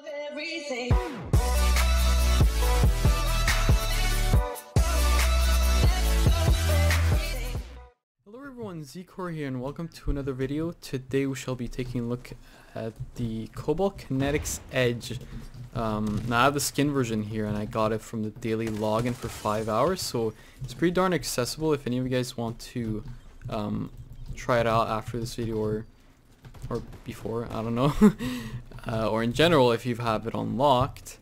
Hello everyone, Xicor here and welcome to another video. Today we shall be taking a look at the Cobalt Kinetics Edge. Now I have the skin version here and I got it from the daily login for 5 hours, so it's pretty darn accessible if any of you guys want to try it out after this video or before, I don't know. Or in general if you have it unlocked.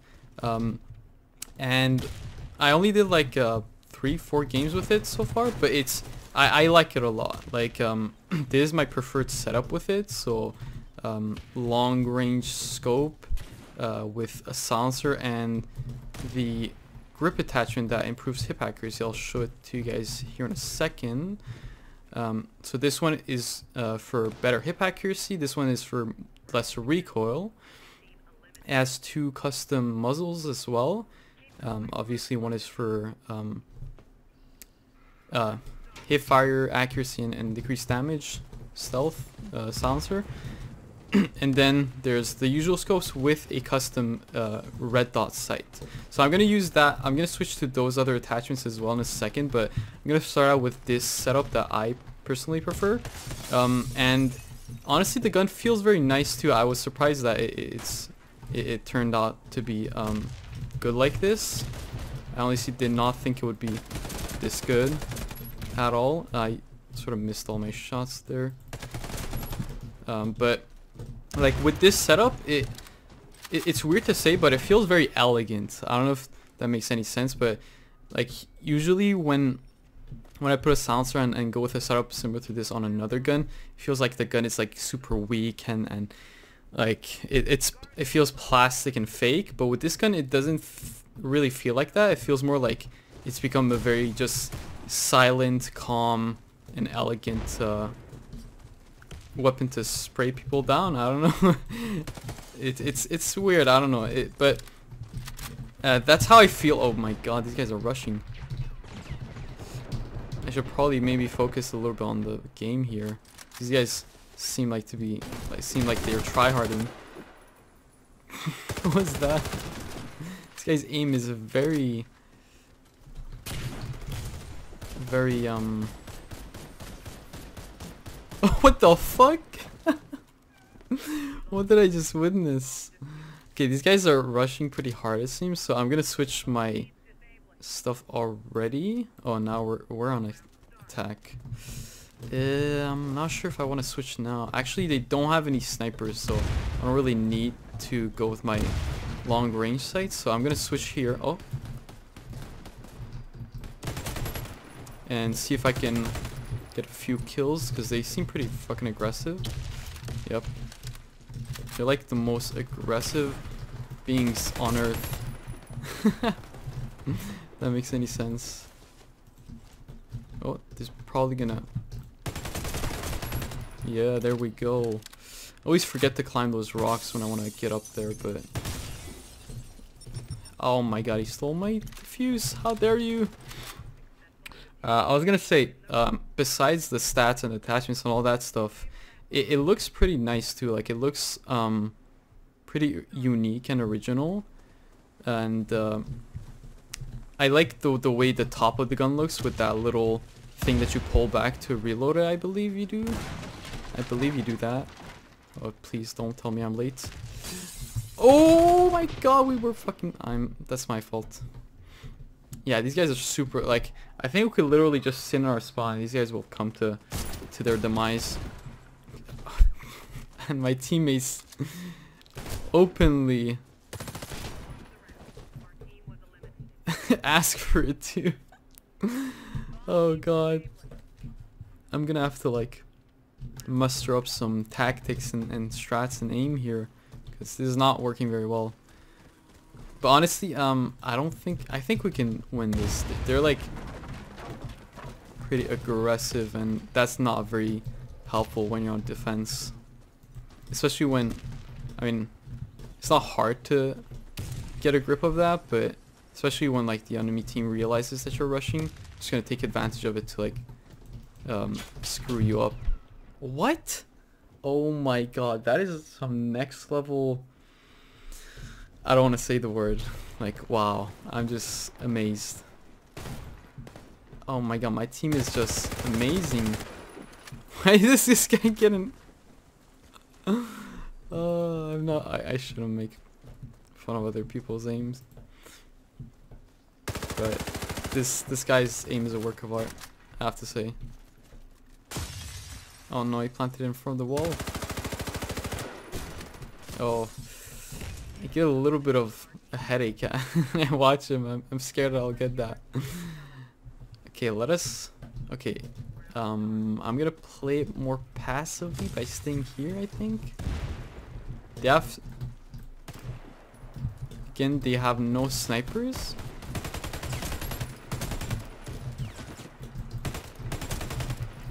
And I only did like 3-4 games with it so far, but it's I like it a lot. Like this is my preferred setup with it, so long range scope with a silencer and the grip attachment that improves hip accuracy. I'll show it to you guys here in a second. So this one is for better hip accuracy, this one is for lesser recoil. It has two custom muzzles as well. Obviously one is for hip fire accuracy and decreased damage, stealth, silencer. And then there's the usual scopes with a custom red dot sight. So I'm going to use that. I'm going to switch to those other attachments as well in a second, but I'm going to start out with this setup that I personally prefer. And honestly, the gun feels very nice too. I was surprised that it turned out to be good like this. I honestly did not think it would be this good at all. I sort of missed all my shots there. But like with this setup, it's weird to say, but it feels very elegant. I don't know if that makes any sense, but like usually when I put a silencer and go with a setup similar to this on another gun, it feels like the gun is like super weak and like it feels plastic and fake. But with this gun, it doesn't really feel like that. It feels more like it's become a very just silent, calm, and elegant weapon to spray people down. I don't know. it's weird. I don't know. But that's how I feel. Oh my god, these guys are rushing. I should probably maybe focus a little bit on the game here. These guys seem like they're tryharding. What's that? This guy's aim is very what the fuck? What did I just witness? Okay, these guys are rushing pretty hard it seems, so I'm gonna switch my stuff already. Oh, now we're on attack. I'm not sure if I want to switch now. Actually, they don't have any snipers, so I don't really need to go with my long range sights, so I'm gonna switch here. Oh, and see if I can get a few kills, because they seem pretty fucking aggressive. Yep. They're like the most aggressive beings on earth. That makes any sense. Oh, there's probably gonna... Yeah, there we go. I always forget to climb those rocks when I want to get up there, but... Oh my god, he stole my fuse. How dare you! I was gonna say, besides the stats and attachments and all that stuff, it looks pretty nice too. Like, it looks pretty unique and original, and I like the way the top of the gun looks with that little thing that you pull back to reload it. I believe you do that. Oh, please don't tell me I'm late. Oh my god, we were fucking... that's my fault. Yeah, these guys are super, like, I think we could literally just sit in our spawn and these guys will come to their demise. And my teammates openly ask for it too. Oh god. I'm gonna have to like muster up some tactics and strats and aim here, because this is not working very well. But honestly, I think we can win this. They're like pretty aggressive, and that's not very helpful when you're on defense. Especially when, I mean, it's not hard to get a grip of that, but especially when like the enemy team realizes that you're rushing, I'm just gonna take advantage of it to like screw you up. What? Oh my god, that is some next level I don't want to say the word. Like, wow, I'm just amazed. Oh my god, my team is just amazing. Why is this guy getting... I shouldn't make fun of other people's aims. But this guy's aim is a work of art, I have to say. Oh no, he planted in front of the wall. Oh, I get a little bit of a headache. I watch him. I'm scared I'll get that. Okay, let us... Okay, I'm gonna play it more passively by staying here, I think. They have... Again, they have no snipers.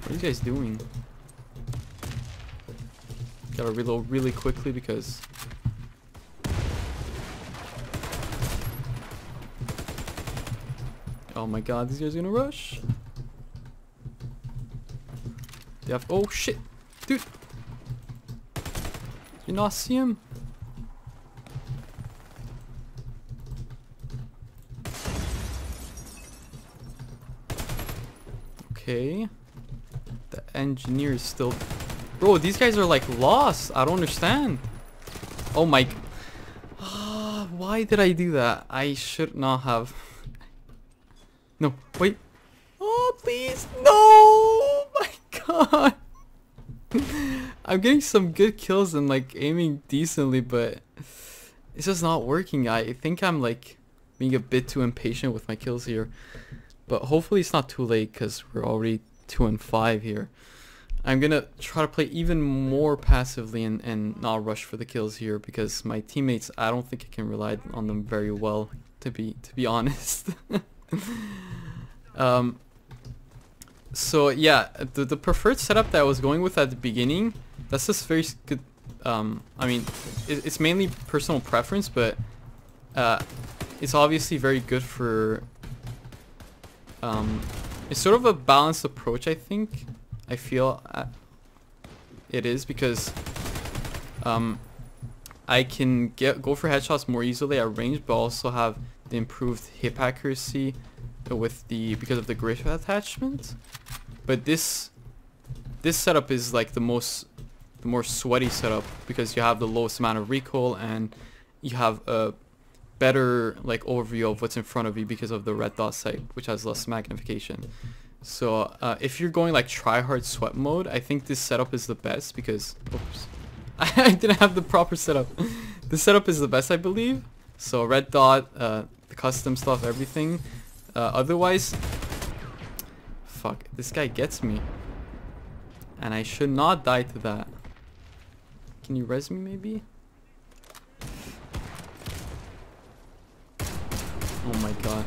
What are you guys doing? Gotta reload really quickly because... Oh my god, these guys are gonna rush. They have... Oh shit! Dude! You not see him? Okay. The engineer is still... Bro, these guys are like lost. I don't understand. Oh my... Why did I do that? I should not have... No, wait. Oh, please. No! Oh my god. I'm getting some good kills and like aiming decently, but it's just not working. I think I'm like being a bit too impatient with my kills here, but hopefully it's not too late because we're already 2-5 here. I'm gonna try to play even more passively and not rush for the kills here because my teammates, I don't think I can rely on them very well, to be honest. So yeah, the preferred setup that I was going with at the beginning, that's just very good. I mean, it's mainly personal preference, but it's obviously very good for... it's sort of a balanced approach, I think. I feel it is because I can go for headshots more easily at range, but also have the improved hip accuracy with because of the grip attachment. But this setup is like the more sweaty setup because you have the lowest amount of recoil and you have a better like overview of what's in front of you because of the red dot sight, which has less magnification. So if you're going like try hard sweat mode, I think this setup is the best because oops, I didn't have the proper setup. This setup is the best, I believe. So red dot, the custom stuff, everything. Otherwise, fuck, this guy gets me. And I should not die to that. Can you res me maybe? Oh my god.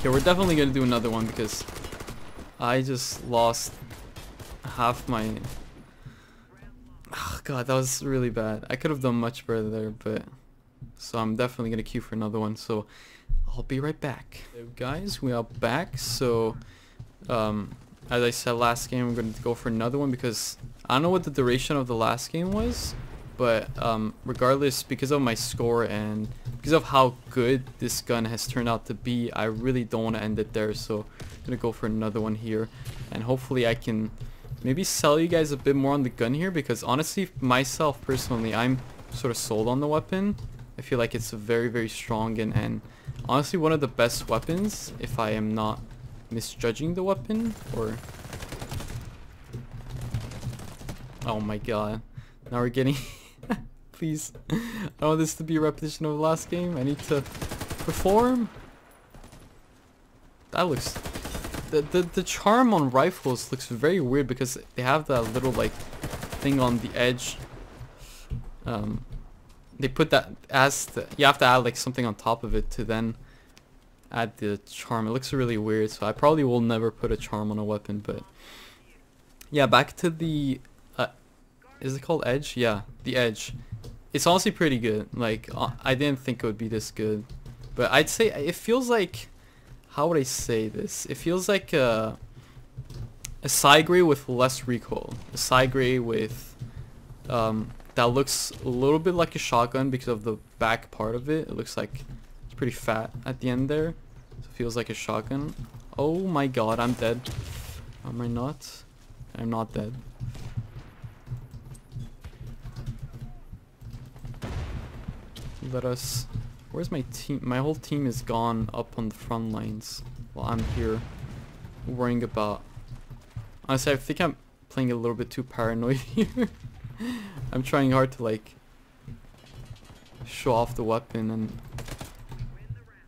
Okay, we're definitely gonna do another one because I just lost half my... Oh god, that was really bad. I could have done much better there, but... So I'm definitely gonna queue for another one, so I'll be right back. So guys, we are back. So as I said last game, we're gonna go for another one because I don't know what the duration of the last game was, but regardless, because of my score and because of how good this gun has turned out to be, I really don't want to end it there, so I'm gonna go for another one here, and hopefully I can maybe sell you guys a bit more on the gun here, because honestly, myself personally, I'm sort of sold on the weapon. I feel like it's very, very strong and honestly one of the best weapons, if I am not misjudging the weapon. Or oh my god, now we're getting... Please, I don't want this to be a repetition of the last game. I need to perform. That looks... The charm on rifles looks very weird because they have that little like thing on the edge. They put that as the... You have to add like something on top of it to then add the charm. It looks really weird, so I probably will never put a charm on a weapon. But yeah, back to the... is it called Edge? Yeah, the Edge. It's honestly pretty good. Like, I didn't think it would be this good, but I'd say it feels like... How would I say this? It feels like a Sig with less recoil. A Sig with that looks a little bit like a shotgun because of the back part of it. It looks like it's pretty fat at the end there. So it feels like a shotgun. Oh my god, I'm dead. Am I not? I'm not dead. Let us... Where's my team? My whole team is gone up on the front lines. While I'm here worrying about... Honestly, I think I'm playing a little bit too paranoid here. I'm trying hard to, like, show off the weapon and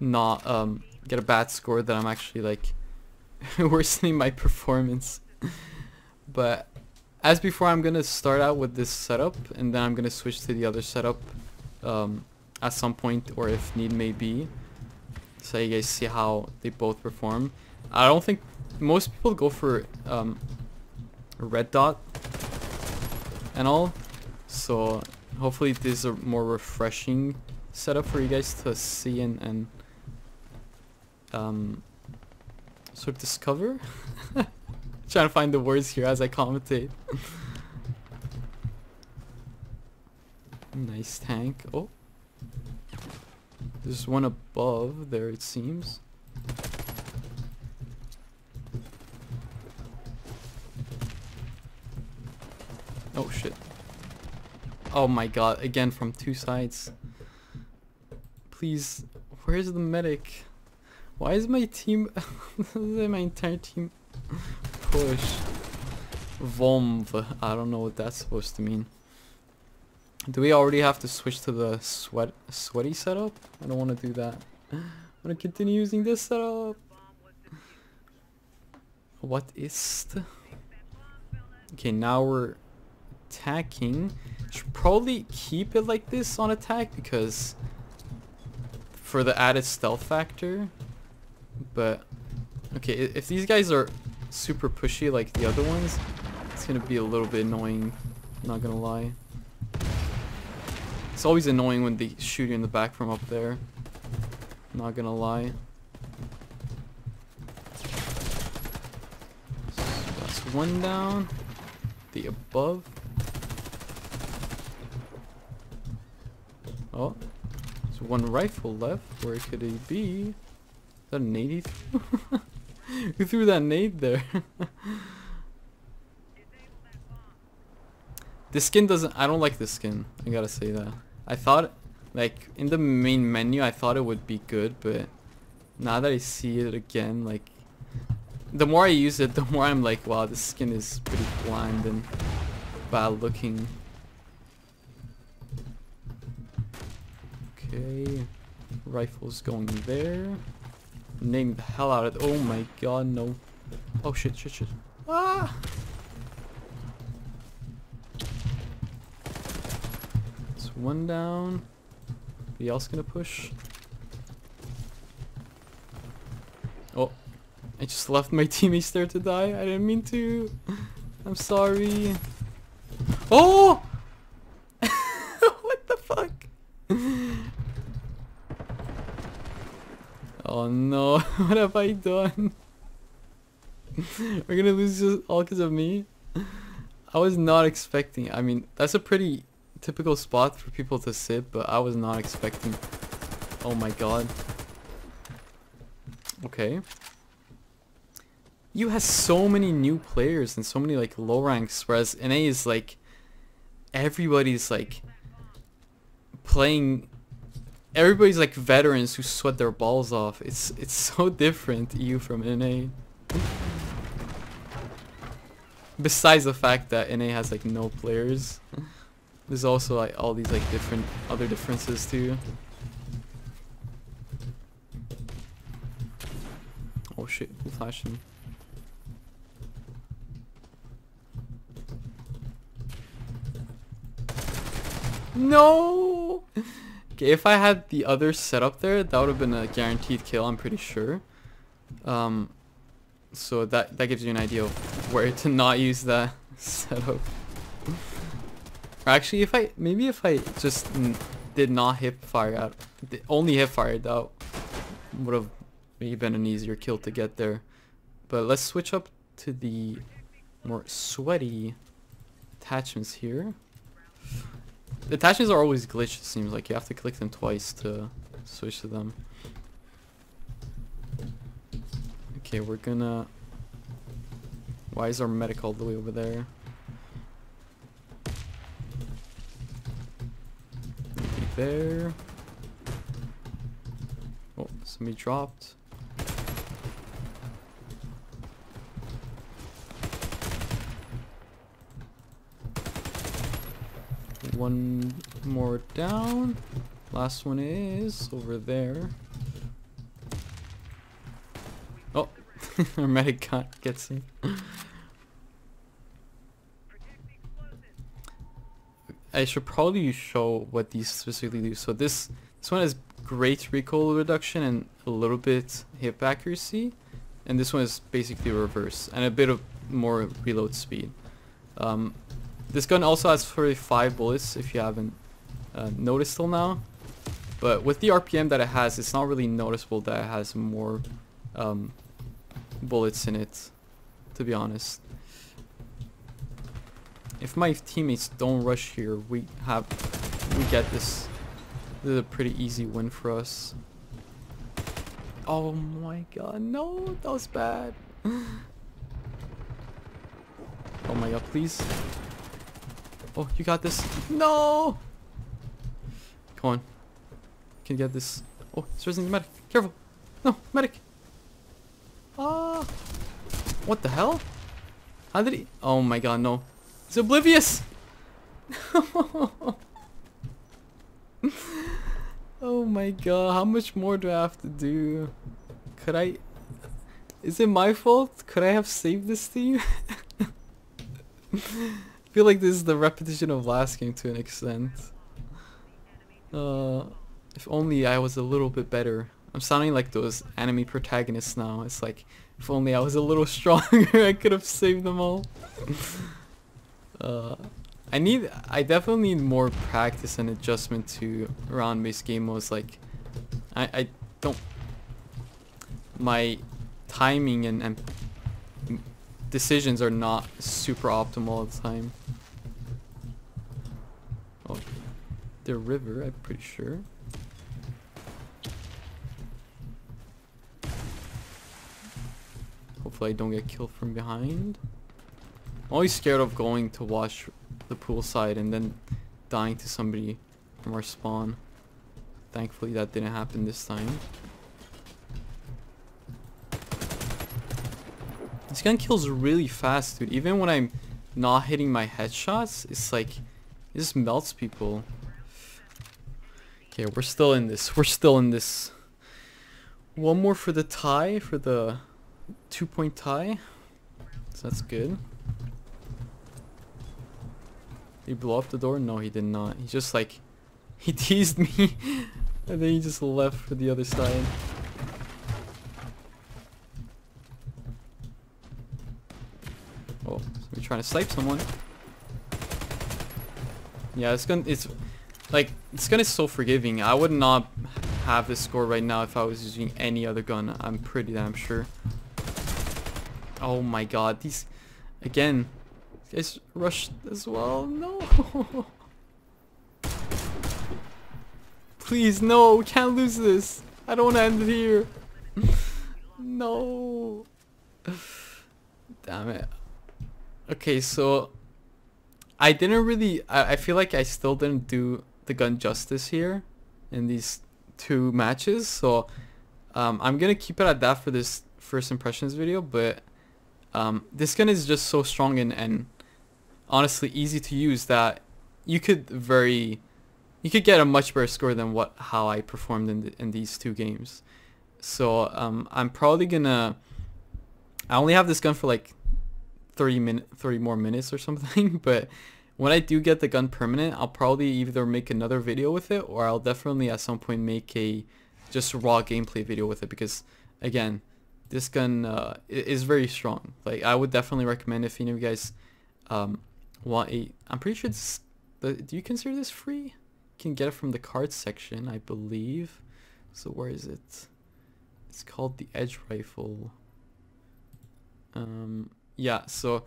not get a bad score that I'm actually, like, worsening my performance. But as before, I'm gonna start out with this setup, and then I'm gonna switch to the other setup at some point, or if need may be, so you guys see how they both perform. I don't think most people go for red dot and all, so hopefully this is a more refreshing setup for you guys to see and sort of discover. Trying to find the words here as I commentate. Nice tank. Oh, there's one above there, it seems. Oh shit. Oh my god, again from two sides. Please, where's the medic? Why is my team... my entire team... push. Vomv. I don't know what that's supposed to mean. Do we already have to switch to the sweaty setup? I don't want to do that. I want to continue using this setup. What is... Okay, now we're... attacking. Should probably keep it like this on attack because for the added stealth factor. But okay, if these guys are super pushy like the other ones, it's gonna be a little bit annoying, not gonna lie. It's always annoying when they shoot you in the back from up there, not gonna lie. So that's one down. The above. Oh, there's one rifle left. Where could he be? Is that a nade he threw? Who threw that nade there? This skin doesn't... I don't like this skin. I gotta say that. I thought... like, in the main menu, I thought it would be good, but... now that I see it again, like... the more I use it, the more I'm like, wow, this skin is pretty bland and bad looking. Okay, rifle's going there. Name the hell out of it. Oh my god, no. Oh shit, shit, shit. Ah! It's one down. Anybody else gonna push? Oh, I just left my teammates there to die. I didn't mean to. I'm sorry. Oh! What the fuck? Oh no, what have I done? We're gonna lose this all because of me? I was not expecting. I mean, that's a pretty typical spot for people to sit, but I was not expecting. Oh my god. Okay. You has so many new players and so many like low ranks, whereas NA is like everybody's like playing. Everybody's like veterans who sweat their balls off. It's so different, EU from NA. Besides the fact that NA has like no players, there's also like all these like different other differences too. Oh shit, who flashed him? No. Okay, if I had the other setup there, that would have been a guaranteed kill, I'm pretty sure. So that gives you an idea of where to not use that setup. Or actually, if I just did not hip fire out, only hip fired out, would have maybe been an easier kill to get there. But let's switch up to the more sweaty attachments here. The attachments are always glitched, it seems like. You have to click them twice to switch to them. Okay, we're gonna... Why is our medic all the way over there? Maybe there. Oh, somebody dropped. One more down. Last one is over there. Oh, our medic gets him. I should probably show what these specifically do. So this one has great recoil reduction and a little bit hip accuracy, and this one is basically reverse and a bit of more reload speed. This gun also has 35 bullets, if you haven't noticed till now. But with the RPM that it has, it's not really noticeable that it has more bullets in it, to be honest. If my teammates don't rush here, we get this. This is a pretty easy win for us. Oh my god, no, that was bad. Oh my god, please. Oh, you got this. No! Come on. Can you get this? Oh, it's raising the medic. Careful. No, medic. Ah. What the hell? How did he? Oh my god, no. He's oblivious. Oh my god, how much more do I have to do? Could I? Is it my fault? Could I have saved this team? I feel like this is the repetition of last game to an extent. If only I was a little bit better. I'm sounding like those anime protagonists now. It's like, if only I was a little stronger, I could have saved them all. I definitely need more practice and adjustment to round-based game modes. Like, I don't... My timing and decisions are not super optimal all the time. Oh, the river, I'm pretty sure. Hopefully I don't get killed from behind. I'm always scared of going to watch the pool side and then dying to somebody from our spawn. Thankfully that didn't happen this time. This gun kills really fast, dude. Even when I'm not hitting my headshots, it's like, it just melts people. Okay, we're still in this. We're still in this. One more for the tie, for the 2-point tie. So that's good. Did he blow up the door? No, he did not. He just like, he teased me. And then he just left for the other side. Trying to snipe someone. Yeah, this gun is so forgiving. I would not have this score right now if I was using any other gun. I'm pretty damn sure. Oh my god, these again. It's rushed as well. No. Please, no, we can't lose this. I don't want to end it here. No. Damn it. Okay, so I didn't really... I feel like I still didn't do the gun justice here in these 2 matches, so I'm gonna keep it at that for this first impressions video, but this gun is just so strong and honestly easy to use that you could get a much better score than how I performed in these 2 games. So I'm probably gonna... I only have this gun for like 30 more minutes or something, but when I do get the gun permanent, I'll probably either make another video with it, or I'll definitely at some point make a just raw gameplay video with it, because again, this gun is very strong. Like, I would definitely recommend if any of you guys want a... I'm pretty sure this... Do you consider this free? You can get it from the card section, I believe. So where is it? It's called the Edge Rifle. Yeah, so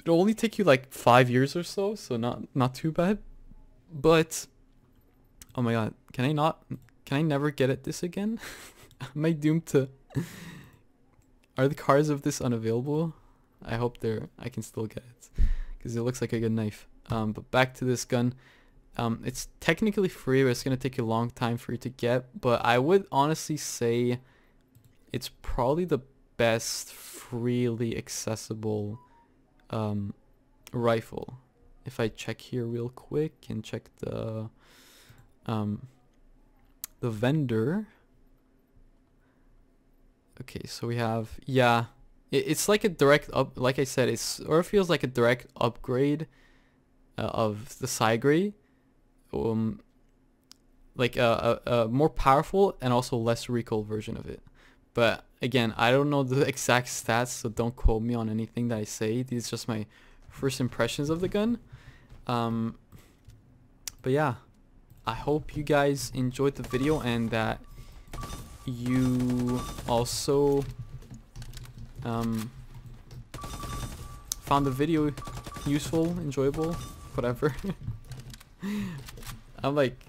it'll only take you like 5 years or so, so not too bad. But oh my god, can I not? Can I never get at this again? Am I doomed to? Are the cars of this unavailable? I hope they're. I can still get it because it looks like a good knife. But back to this gun. It's technically free, but it's gonna take a long time for you to get. But I would honestly say it's probably the best freely accessible rifle. If I check here real quick and check the vendor. Okay, so we have, yeah, it's like a direct up, like I said, it's, or it feels like a direct upgrade of the Sigri, like a more powerful and also less recoil version of it. But again, I don't know the exact stats, so don't quote me on anything that I say. These are just my first impressions of the gun. But yeah, I hope you guys enjoyed the video and that you also found the video useful, enjoyable, whatever. I'm like,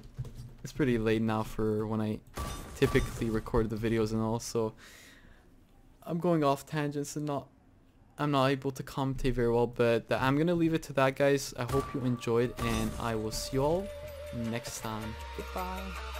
it's pretty late now for when I typically record the videos and all, so I'm going off tangents and I'm not able to commentate very well, but I'm gonna leave it to that, guys. I hope you enjoyed, and I will see you all next time. Goodbye.